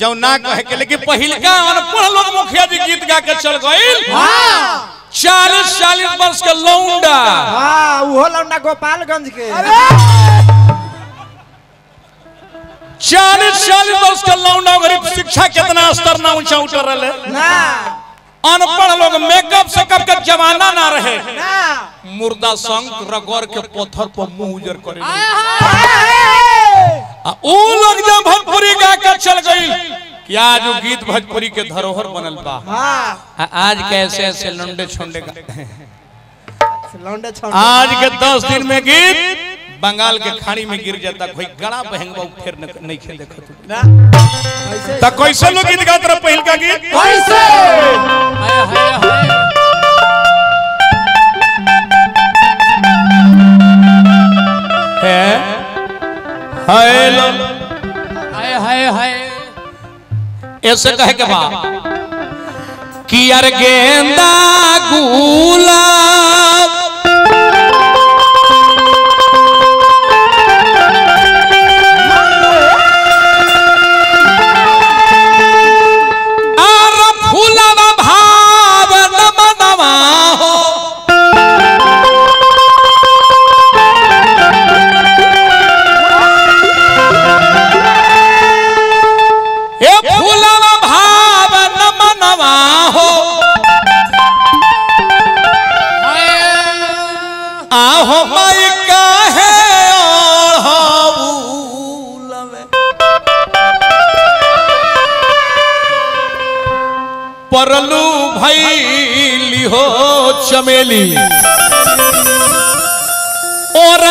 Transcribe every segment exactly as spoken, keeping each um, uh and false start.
जो ना कहे के, लेकिन पहिलका अनपढ़ लोग मुखिया जी गीत गा के चल गइल। चालीस चालीस वर्ष के लौंडा, हां ओहो लौंडा गोपालगंज के, चालीस चालीस वर्ष के लौंडा गरीब, शिक्षा कितना स्तर ना ऊंचा उतर रहले ना, अनपढ़ लोग मेकअप से कब के जमाना ना रहे ना, मुर्दा संग रगड़ के पत्थर पर मुंह उजर करे। आ उ लोग जब भोजपुरी गा के चल गई कि आज वो गीत भोजपुरी के धरोहर बनल बा। हां आज कैसे ऐसे लौंडे छोंडे का लौंडे छोंडे आज के दस दिन में गीत बंगाल के खाड़ी में गिर जाता, कोई गड़ा बहंगवा फेर नहीं खे देखत ना। त कैसे लोग गीत गात रह पहिल का गीत कैसे हाय हाय हाय है हाय हाय हाय हाय ऐसे कह के बा कि यार गेंदा गुलाब परलू भाई लिहो चमेली और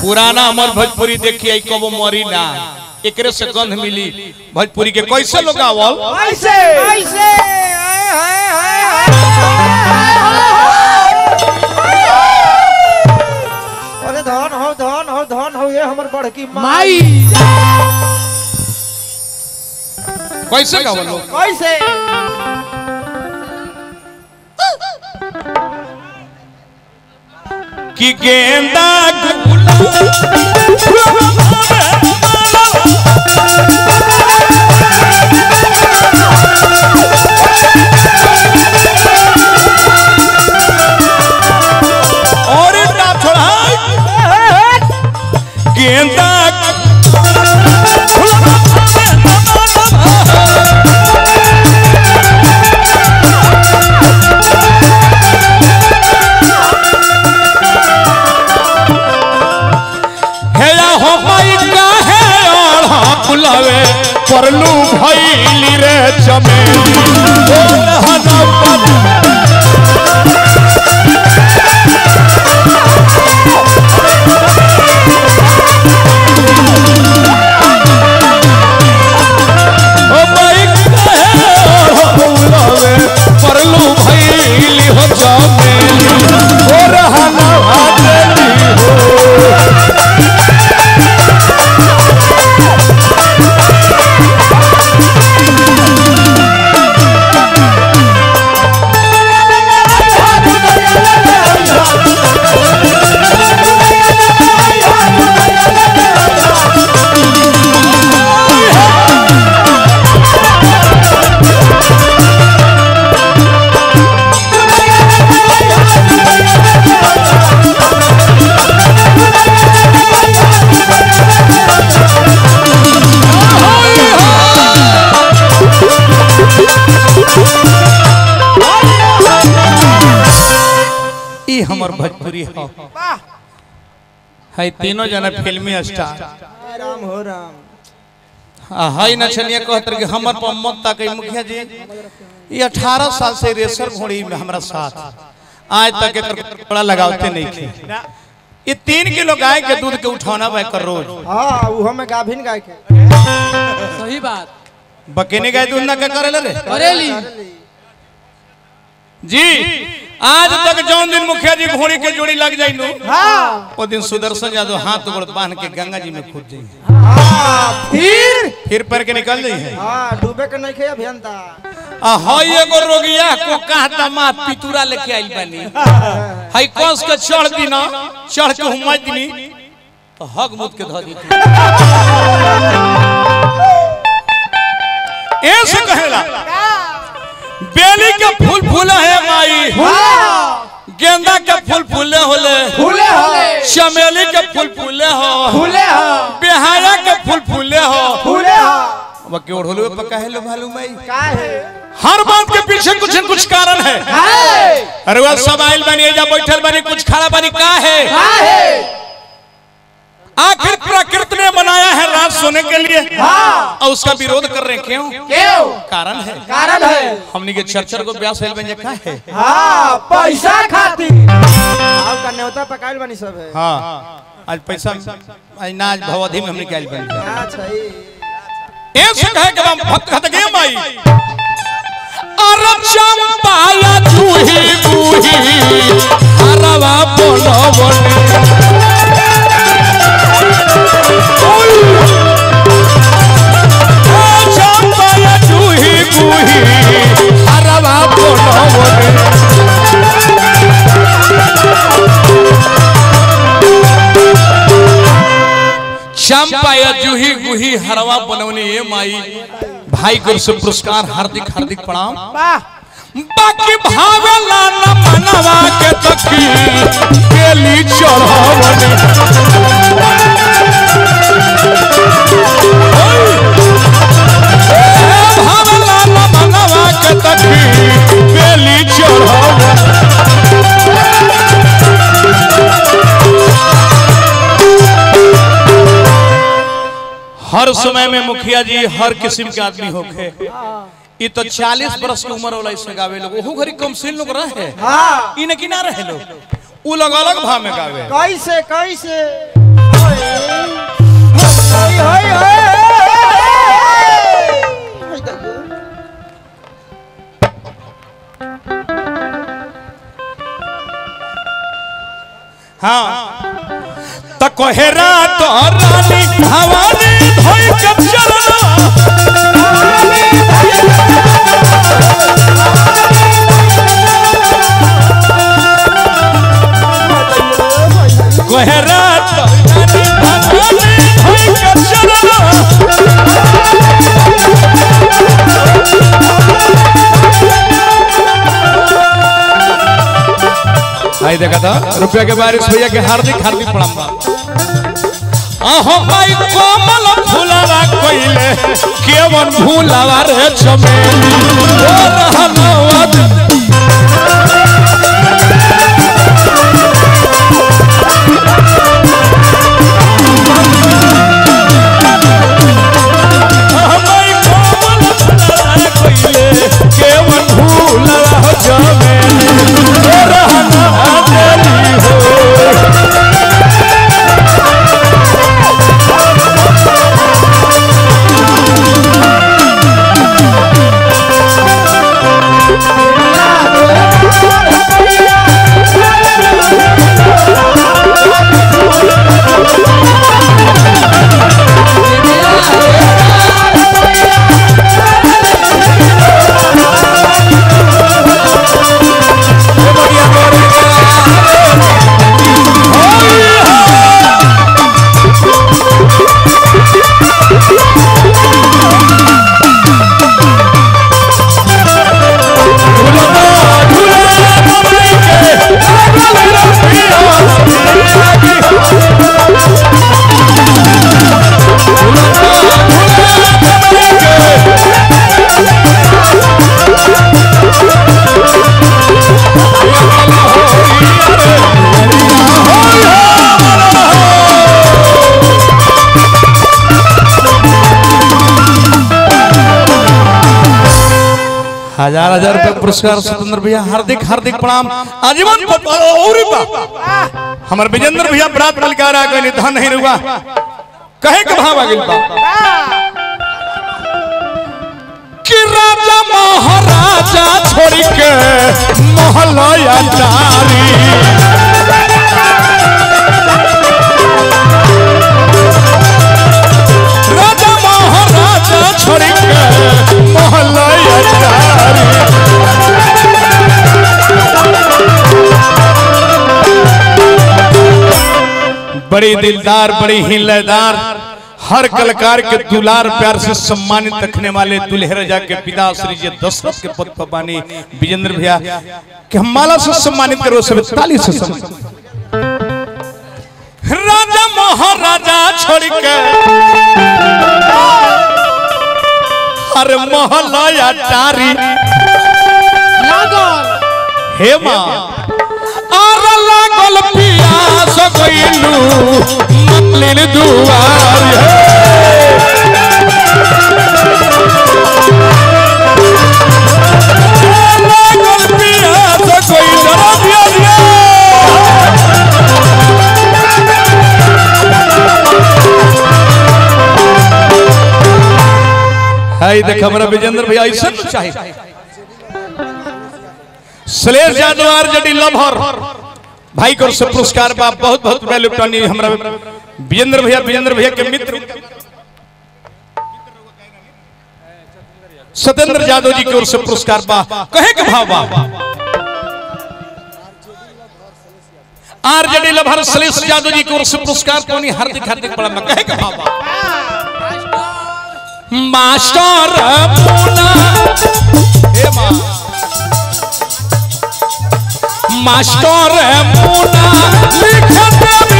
पुराना हमर भोजपुरी देखिए कबो मरी ना, एकरे से गंध मिली भोजपुरी के। कैसे लोग आवल की माई कैसे गाओ लोग कैसे कि गेंदा परलू भइली रे चमेली हमर भोजपुरी हो है तीनों जना फिल्मी स्टार राम हो राम हाय न छनिया कहत कि हमर पर मत ताकई मुखिया जी। ये अठारह साल से रेसर घोड़ी में हमरा साथ आज तक एकर बड़ा लगावते नहीं थी। ये तीन किलो गाय के दूध के उठाना बा कर रोज, हां उ हम गाभिन गाय के सही बात बकेने गाय दूध ना के करेले रे करेली जी। आज तक जौन दिन मुखिया जी घोड़ी के जोड़ी लग जाए नो हाँ। वो दिन सुदर्शन यादव हाथ गोड़ बांध के गंगा जी में कूद जाए हाँ। फिर फिर पर के निकल जाए हाँ। डूबे के नहीं खे अभियंता आ हई एगो रोगिया को कहता मां पितूरा लेके आइल बानी हई कोस के चढ़ दिना चढ़ के हुमज दिनी हग मुद के धरी ऐसे कहेला बेली के फूल फूला है माई गेंदा के फूल फूले होले फूले होले चमेली के फूल फूले हो फूले हो बिहारा के फूल फूले हो फूले हो अब के ओढ़लो पे कहेलो मालूम है का है हर बात के पीछे कुछ न कुछ कारण है अरे वाह सब आइल बनी एजा बैठल बनी कुछ खड़ा बनी का है का है आखिर प्रकृति ने बनाया है रात सोने के लिए हाँ। और उसका विरोध कर रहे क्यों क्यों कारण है कारण है हमने के चर्चर को ब्याह सेल में रखा है हां पैसा खातिर आप करने होता पकाइल बनी सब है हां आज पैसा आज नाच भवधि में हमने काइल बनी हां सही एक कह के हम भक्त खत गए माई और चंपा या चूही बूही हरवा बोलवन चंपाया जूही गुही हरवा बनौने ये माई भाई को शुभ पुरस्कार हार्दिक हार्दिक प्रणाम बाकी भावेला न मनवा के तकी केली चढ़ावने भावेला न मनवा के तकी केली हर समय में मुखिया जी हर किस्म के आदमी होके ये तो चालीस बरस की उम्र वाला इसमें गावे लोग ओहो घरी कमसिन लोग रहे हां इने किना रहे लोग उ लोग अलग भाव में गावे कैसे कैसे हाय हाय हां तको हेरा तो रानी भवानी धोई के चलना रानी धोई के चलना को हेरा तो रानी भवानी धोई के चलना आई देखा था रुपया के बारिश भैया के हार्दिक हार्दिक प्रणाम आहो भाई कोमल फूलरा कोइले केवन भूलावा रे चमेली ओ रहनवद आहो भाई कोमल फूलरा कोइले केवन भूलावा रे चमेली ओ रहनवद हजार हजार रुपए पुरस्कार स्वतंत्र भैया हार्दिक हार्दिक प्रणाम आजीवन हमारे विजेंद्र भैया बरात बलकार आ गए धन नहीं रुआ कहे के भाव आ गइल बा कि राजा महाराजा छोड़ के मोहलया तारी बड़े दिलदार, बड़े हिलेदार, हर कलाकार के दुलार प्यार से सम्मानित रखने वाले दुल्हे राजा के पिता श्री जी दशरथ के पद पर बानी विजेंद्र भैया के हम माला से सम्मानित करो, सब ताली से सम्मानित। राजा महाराजा छोड़ के अरे मोहल्ला चारी लागल हे मां आरा लागल पिया सो कोइलू मतलिन दुआर लागल पिया सो कोई डरा दिया दिया है। देख हमारा विजेंद्र भैया ऐसा चाहिए सुलेश यादव जडी लभर भाई को से पुरस्कार बा बहुत बहुत वैल्यूटनी हमारा विजेंद्र भैया विजेंद्र भैया के मित्र सतेंद्र यादव जी की ओर से पुरस्कार बा कहे के भाव बा आरजेडी लभर सुलेश यादव जी की ओर से पुरस्कार कोनी हार्दिक हार्दिक प्रणाम कहे के भाव बा मास्टर पूना हे मां मास्टर पूना लिखते